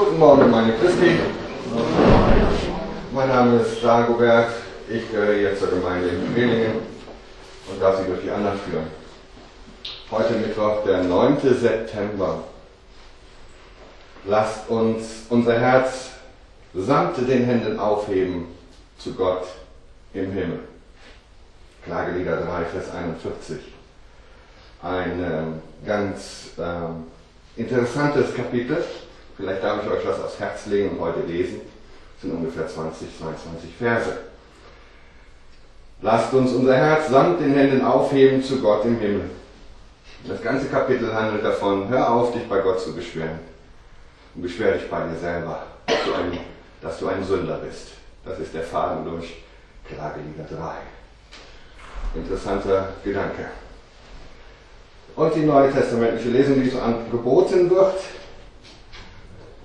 Guten Morgen, meine Christi. Mein Name ist Dagobert. Ich gehöre jetzt zur Gemeinde in Pelingen und darf Sie durch die Andacht führen. Heute Mittwoch, der 9. September. Lasst uns unser Herz samt den Händen aufheben zu Gott im Himmel. Klagelieder 3, Vers 41. Ein ganz interessantes Kapitel. Vielleicht darf ich euch was aufs Herz legen und heute lesen. Das sind ungefähr 20, 22 Verse. Lasst uns unser Herz samt den Händen aufheben zu Gott im Himmel. Das ganze Kapitel handelt davon, hör auf, dich bei Gott zu beschweren. Und beschwer dich bei dir selber, dass du ein Sünder bist. Das ist der Faden durch Klagelieder 3. Interessanter Gedanke. Und die neue testamentliche Lesung, die so angeboten wird.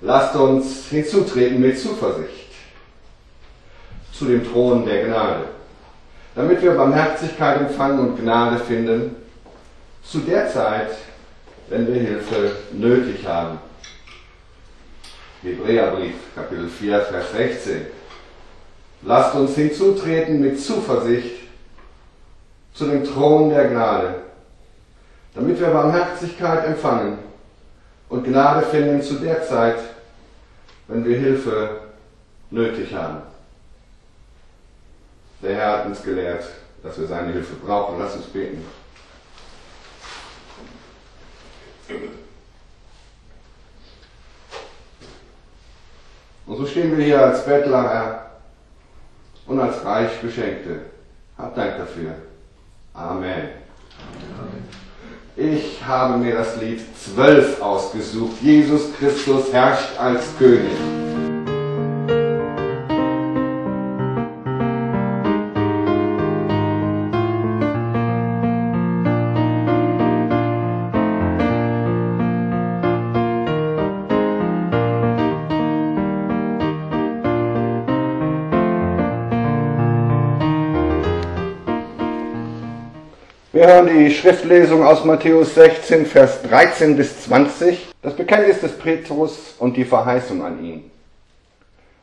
Lasst uns hinzutreten mit Zuversicht zu dem Thron der Gnade, damit wir Barmherzigkeit empfangen und Gnade finden, zu der Zeit, wenn wir Hilfe nötig haben. Hebräerbrief, Kapitel 4, Vers 16. Lasst uns hinzutreten mit Zuversicht zu dem Thron der Gnade, damit wir Barmherzigkeit empfangen und Gnade finden zu der Zeit, wenn wir Hilfe nötig haben. Der Herr hat uns gelehrt, dass wir seine Hilfe brauchen. Lass uns beten. Und so stehen wir hier als Bettler, Herr, und als reich Beschenkte. Hab Dank dafür. Amen. Ich habe mir das Lied 12 ausgesucht. Jesus Christus herrscht als König. Wir hören die Schriftlesung aus Matthäus 16, Vers 13 bis 20, das Bekenntnis des Petrus und die Verheißung an ihn.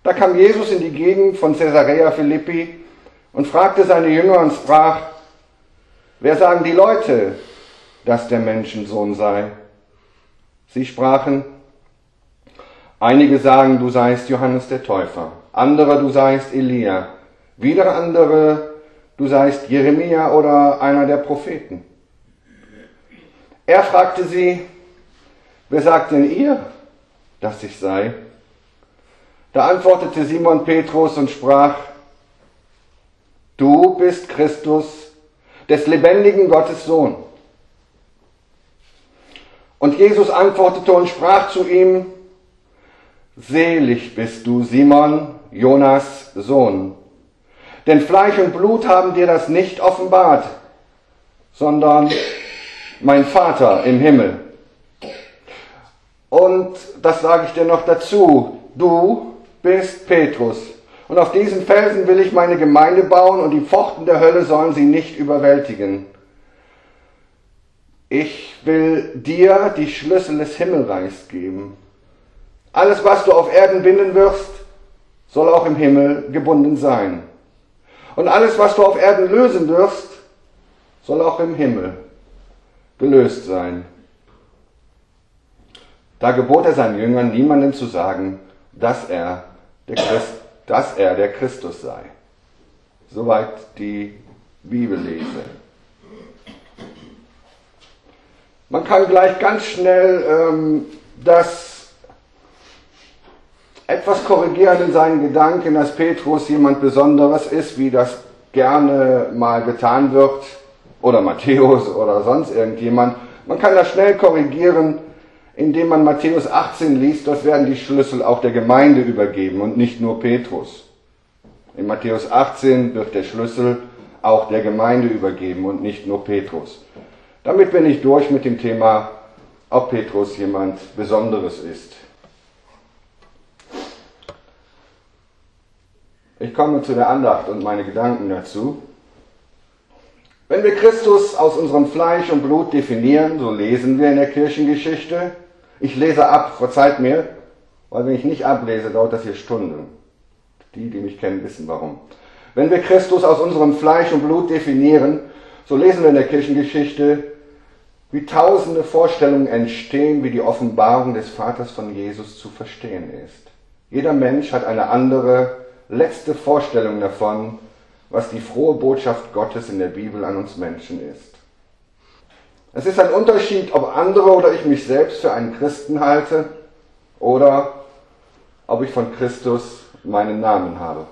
Da kam Jesus in die Gegend von Caesarea Philippi und fragte seine Jünger und sprach: Wer sagen die Leute, dass der Menschensohn sei? Sie sprachen: Einige sagen, du seist Johannes der Täufer, andere, du seist Elia, wieder andere, du seist Jeremia oder einer der Propheten. Er fragte sie: Wer sagt denn ihr, dass ich sei? Da antwortete Simon Petrus und sprach: Du bist Christus, des lebendigen Gottes Sohn. Und Jesus antwortete und sprach zu ihm: Selig bist du, Simon, Jonas Sohn. Denn Fleisch und Blut haben dir das nicht offenbart, sondern mein Vater im Himmel. Und das sage ich dir noch dazu: Du bist Petrus. Und auf diesen Felsen will ich meine Gemeinde bauen, und die Pforten der Hölle sollen sie nicht überwältigen. Ich will dir die Schlüssel des Himmelreichs geben. Alles, was du auf Erden binden wirst, soll auch im Himmel gebunden sein. Und alles, was du auf Erden lösen wirst, soll auch im Himmel gelöst sein. Da gebot er seinen Jüngern, niemandem zu sagen, dass er der Christus sei. Soweit die Bibellese. Man kann gleich ganz schnell das etwas korrigieren in seinen Gedanken, dass Petrus jemand Besonderes ist, wie das gerne mal getan wird, oder Matthäus oder sonst irgendjemand. Man kann das schnell korrigieren, indem man Matthäus 18 liest, dort werden die Schlüssel auch der Gemeinde übergeben und nicht nur Petrus. In Matthäus 18 wird der Schlüssel auch der Gemeinde übergeben und nicht nur Petrus. Damit bin ich durch mit dem Thema, ob Petrus jemand Besonderes ist. Ich komme zu der Andacht und meine Gedanken dazu. Wenn wir Christus aus unserem Fleisch und Blut definieren, so lesen wir in der Kirchengeschichte, ich lese ab, verzeiht mir, Weil wenn ich nicht ablese, dauert das hier Stunden. Die, die mich kennen, wissen warum. Wenn wir Christus aus unserem Fleisch und Blut definieren, so lesen wir in der Kirchengeschichte, wie tausende Vorstellungen entstehen, wie die Offenbarung des Vaters von Jesus zu verstehen ist. Jeder Mensch hat eine andere, letzte Vorstellung davon, was die frohe Botschaft Gottes in der Bibel an uns Menschen ist. Es ist ein Unterschied, ob andere oder ich mich selbst für einen Christen halte oder ob ich von Christus meinen Namen habe.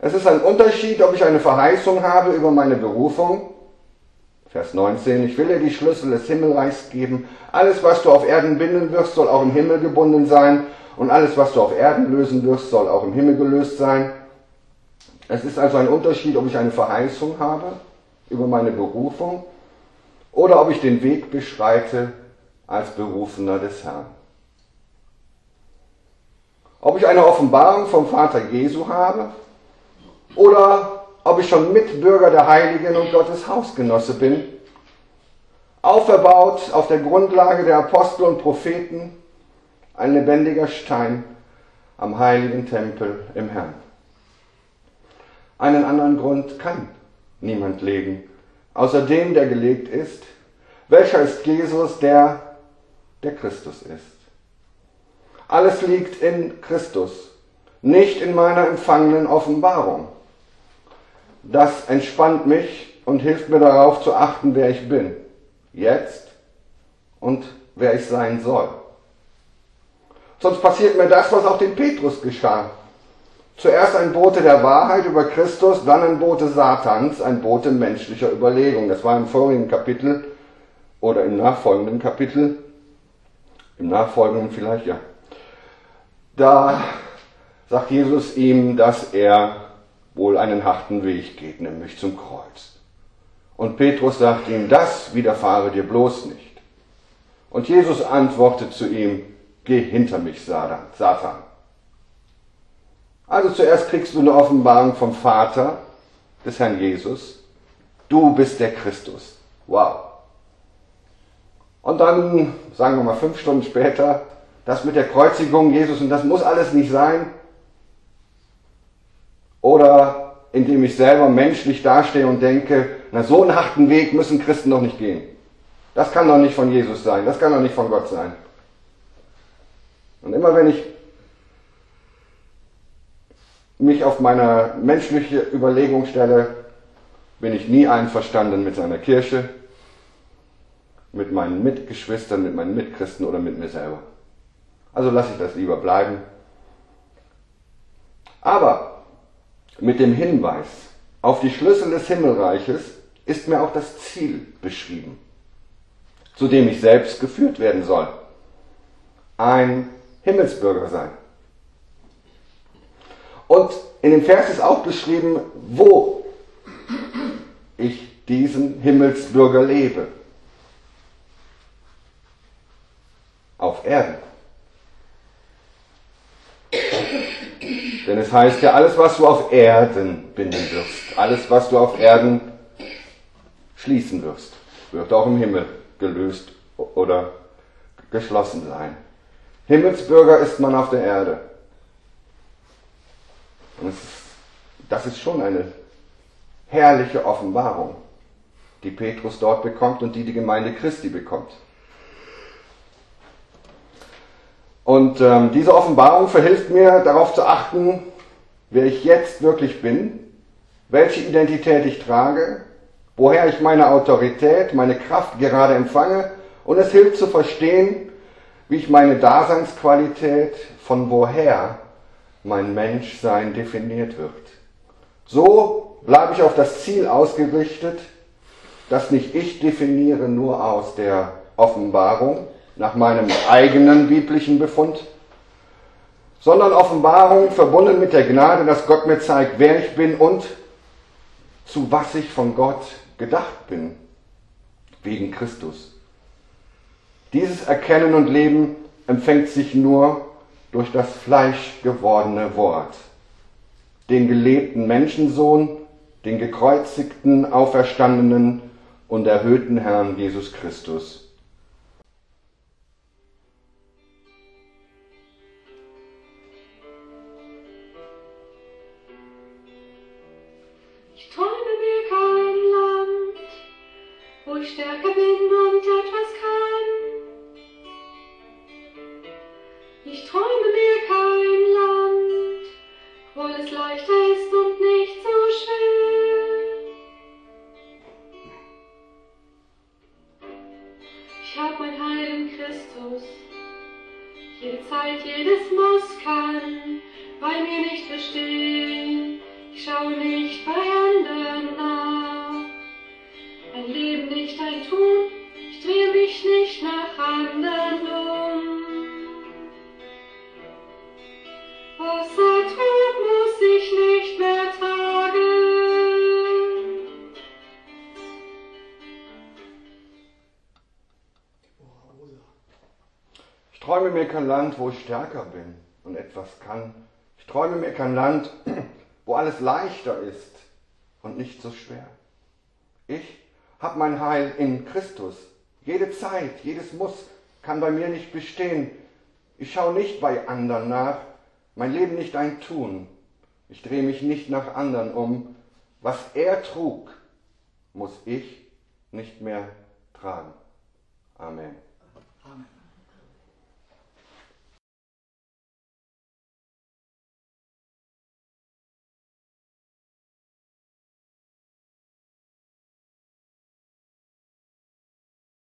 Es ist ein Unterschied, ob ich eine Verheißung habe über meine Berufung. Vers 19, ich will dir die Schlüssel des Himmelreichs geben. Alles, was du auf Erden binden wirst, soll auch im Himmel gebunden sein. Und alles, was du auf Erden lösen wirst, soll auch im Himmel gelöst sein. Es ist also ein Unterschied, ob ich eine Verheißung habe über meine Berufung oder ob ich den Weg beschreite als Berufener des Herrn. Ob ich eine Offenbarung vom Vater Jesu habe oder ob ich schon Mitbürger der Heiligen und Gottes Hausgenosse bin, auferbaut auf der Grundlage der Apostel und Propheten, ein lebendiger Stein am heiligen Tempel im Herrn. Einen anderen Grund kann niemand legen, außer dem, der gelegt ist, welcher ist Jesus, der Christus ist. Alles liegt in Christus, nicht in meiner empfangenen Offenbarung. Das entspannt mich und hilft mir darauf zu achten, wer ich bin, jetzt und wer ich sein soll. Sonst passiert mir das, was auch dem Petrus geschah. Zuerst ein Bote der Wahrheit über Christus, dann ein Bote Satans, ein Bote menschlicher Überlegung. Das war im vorigen Kapitel oder im nachfolgenden Kapitel. Im nachfolgenden vielleicht, ja. Da sagt Jesus ihm, dass er wohl einen harten Weg geht, nämlich zum Kreuz. Und Petrus sagt ihm, das widerfahre dir bloß nicht. Und Jesus antwortet zu ihm, geh hinter mich, Satan. Also zuerst kriegst du eine Offenbarung vom Vater des Herrn Jesus. Du bist der Christus. Wow. Und dann, sagen wir mal 5 Stunden später, das mit der Kreuzigung Jesus, und das muss alles nicht sein. Oder indem ich selber menschlich dastehe und denke, na, so einen harten Weg müssen Christen doch nicht gehen. Das kann doch nicht von Jesus sein, das kann doch nicht von Gott sein. Und immer wenn ich mich auf meine menschliche Überlegung stelle, bin ich nie einverstanden mit seiner Kirche, mit meinen Mitgeschwistern, mit meinen Mitchristen oder mit mir selber. Also lasse ich das lieber bleiben. Aber mit dem Hinweis auf die Schlüssel des Himmelreiches ist mir auch das Ziel beschrieben, zu dem ich selbst geführt werden soll. Ein Himmelsbürger sein. Und in dem Vers ist auch beschrieben, wo ich diesen Himmelsbürger lebe. Auf Erden. Denn es heißt ja, alles, was du auf Erden binden wirst, alles, was du auf Erden schließen wirst, wird auch im Himmel gelöst oder geschlossen sein. Himmelsbürger ist man auf der Erde. Und das ist schon eine herrliche Offenbarung, die Petrus dort bekommt und die Gemeinde Christi bekommt. Und diese Offenbarung verhilft mir, darauf zu achten, wer ich jetzt wirklich bin, welche Identität ich trage, woher ich meine Autorität, meine Kraft gerade empfange, und es hilft zu verstehen, wie ich meine Daseinsqualität, von woher mein Menschsein definiert wird. So bleibe ich auf das Ziel ausgerichtet, das nicht ich definiere, nur aus der Offenbarung, nach meinem eigenen biblischen Befund, sondern Offenbarung verbunden mit der Gnade, dass Gott mir zeigt, wer ich bin und zu was ich von Gott gedacht bin, wegen Christus. Dieses Erkennen und Leben empfängt sich nur durch das fleischgewordene Wort, den gelebten Menschensohn, den gekreuzigten, auferstandenen und erhöhten Herrn Jesus Christus. Ich träume mir kein Land, wo ich stärker bin und etwas kann. Ich träume mir kein Land, wo alles leichter ist und nicht so schwer. Ich hab mein Heil in Christus, jede Zeit, jedes Muss kann bei mir nicht verstehen. Ich schau nicht bei anderen nach. Ein Leben nicht, ein Tun, ich drehe mich nicht nach anderen um. Außer Trug muss ich nicht mehr tragen. Ich träume mir kein Land, wo ich stärker bin und etwas kann. Ich träume mir kein Land, wo alles leichter ist und nicht so schwer. Ich habe mein Heil in Christus. Jede Zeit, jedes Muss kann bei mir nicht bestehen. Ich schaue nicht bei anderen nach, mein Leben nicht ein Tun. Ich drehe mich nicht nach anderen um. Was er trug, muss ich nicht mehr tragen. Amen. Amen.